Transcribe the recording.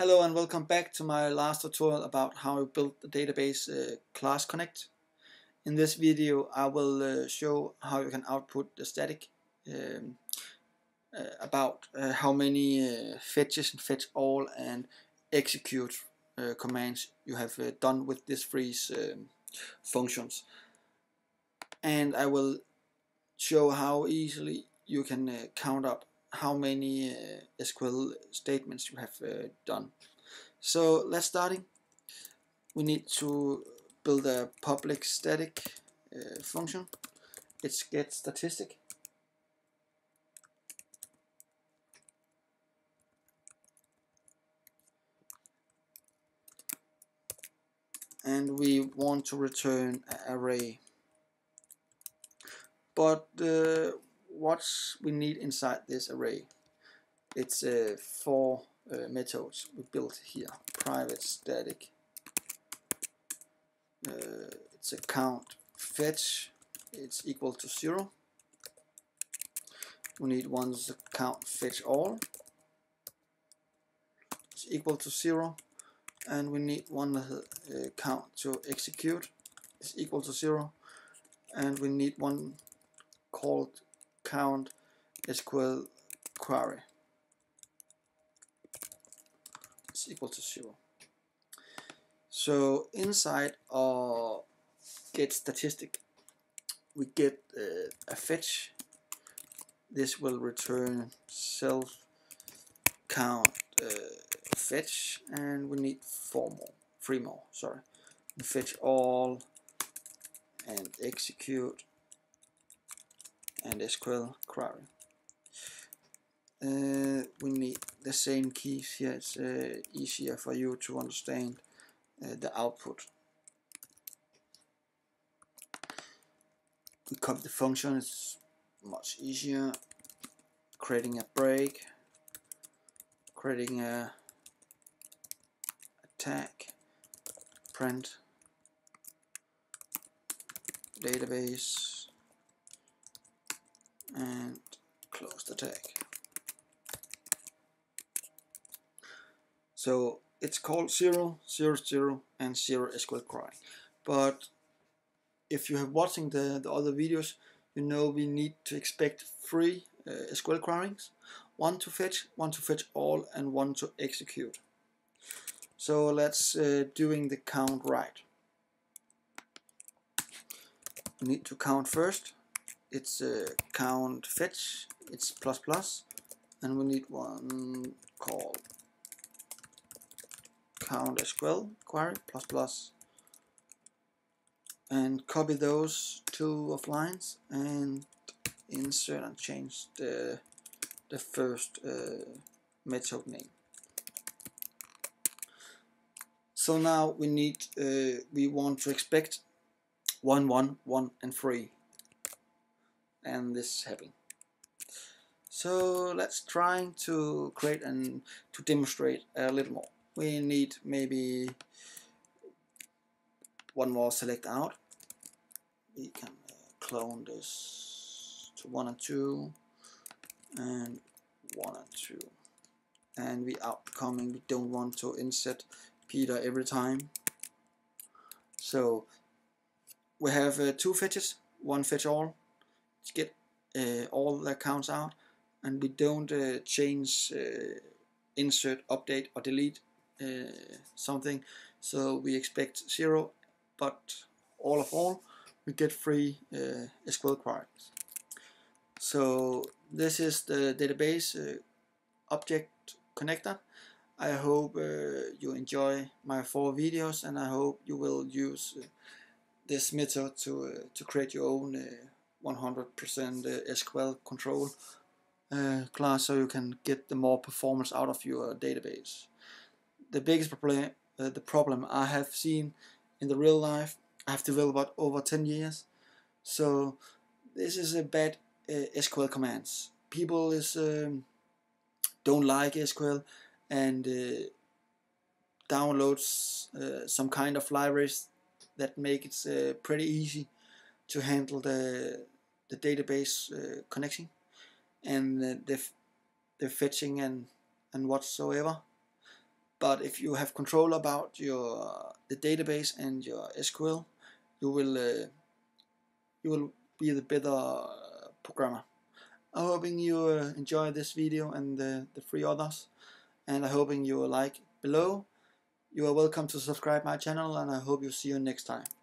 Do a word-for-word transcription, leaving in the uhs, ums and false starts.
Hello and welcome back to my last tutorial about how to build the database uh, Class Connect. In this video I will uh, show how you can output the static um, uh, about uh, how many uh, fetches and fetch all and execute uh, commands you have uh, done with these three um, functions. And I will show how easily you can uh, count up how many uh, S Q L statements you have uh, done. So let's starting. We need to build a public static uh, function. It's get statistic. And we want to return an array. But uh, what we need inside this array, it's uh, four uh, methods we built here. Private static, uh, it's a count fetch, it's equal to zero. We need one's count fetch all, it's equal to zero, and we need one uh, count to execute, it's equal to zero, and we need one called count S Q L query, it's equal to zero. So inside our get statistic we get uh, a fetch. This will return self count uh, fetch, and we need four more, three more, sorry. Fetch all and execute and S Q L query. Uh, we need the same keys here. It's uh, easier for you to understand uh, the output. We copy the function, it's much easier. Creating a break, creating a tag, print database, and close the tag. So it's called zero, zero, zero, and zero S Q L query. But if you have watching the, the other videos, you know we need to expect three uh, S Q L queries. One to fetch, one to fetch all, and one to execute. So let's uh, doing the count right. We need to count first. It's uh, count fetch, it's plus plus, and we need one call count S Q L query plus plus, and copy those two of lines and insert and change the the first uh, method name. So now we need uh, we want to expect one one one and three. And this having. So let's try to create and to demonstrate a little more. We need maybe one more select out. We can clone this to one and two, and one and two, and we outcoming. We don't want to insert Peter every time. So we have uh, two fetches. One fetch all. Get uh, all the counts out, and we don't uh, change, uh, insert, update, or delete uh, something. So we expect zero, but all of all, we get three uh, S Q L queries. So this is the database uh, object connector. I hope uh, you enjoy my four videos, and I hope you will use uh, this method to uh, to create your own. Uh, one hundred percent S Q L control uh, class, so you can get the more performance out of your database. The biggest problem, uh, the problem I have seen in the real life, I have developed over ten years. So this is a bad uh, S Q L commands. People is um, don't like S Q L and uh, downloads uh, some kind of libraries that make it uh, pretty easy to handle the the database uh, connection and uh, the the fetching and and whatsoever. But if you have control about your the database and your S Q L, you will uh, you will be the better programmer. I'm hoping you uh, enjoy this video and the, the three others, and I'm hoping you will like below. You are welcome to subscribe my channel, and I hope you see you next time.